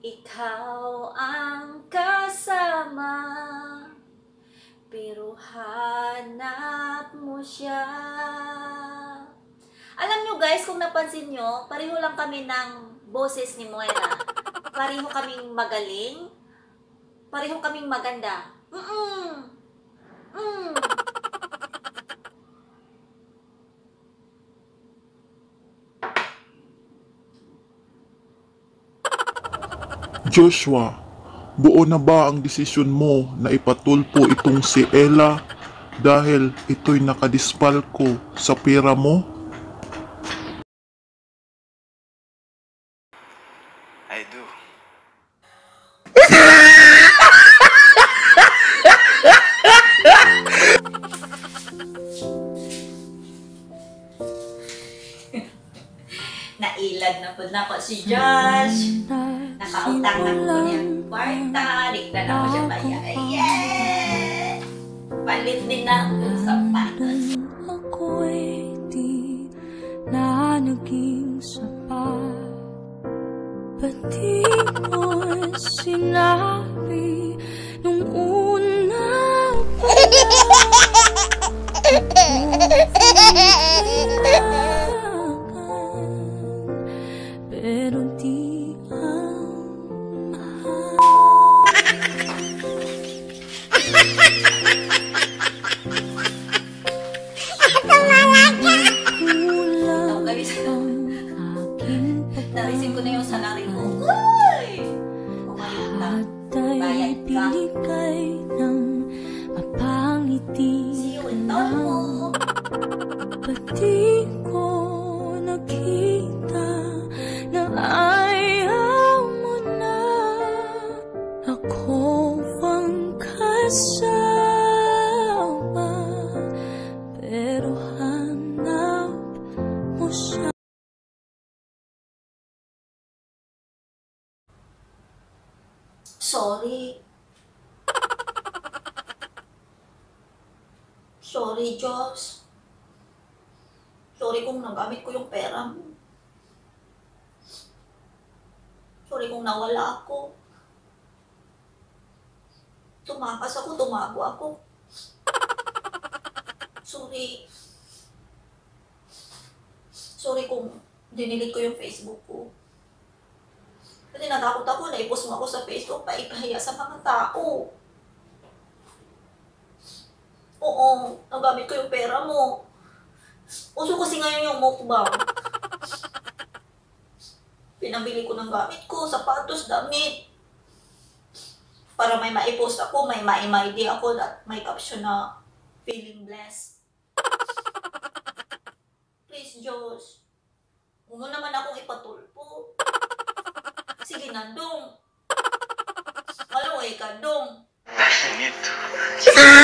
Ikaw ang kasama, pero hanap mo siya. Alam nyo guys, kung napansin nyo, pareho lang kami ng boses ni Moira. Pareho kaming magaling, pareho kaming maganda. Joshua, buo na ba ang desisyon mo na ipatulpo itong si Ella dahil ito'y nakadispalko sa pera mo? I do. Nailag na po na ko si Josh. Nakautang na po niya kwarta. Dikta na ko siya bayay. Yeah! Palit din na po sa patas. Ako'y di na naging sapat. Pati mo'y sinabi nung una pa. Pero di ang mahal. Narisip ko na yung salary ko. Uy! Umayot na. Bayad ka. See you in Tomo. Pati ko nakita na ayaw mo na. Ako ang kasama, pero hanap mo siya. Sorry, Josh. Sorry kung nagamit ko yung pera mo. Sorry kung nawala ako. Tumakas ako, tumago ako. Sorry kung dinelete ko yung Facebook ko. Kasi natakot ako, naipost mo ako sa Facebook, paipahiya sa mga tao. Oo, nagamit ko yung pera mo. Uso kasi ngayon yung mukbang. Pinabili ko ng gamit ko, sapatos, damit. Para may maipost ako, may ma-imidi ako, at may caption na feeling blessed. Please, Diyos. Huwag mo naman akong ipatulpo. Sige na, dong. Alam mo, ikaw, dong. Dahil ito.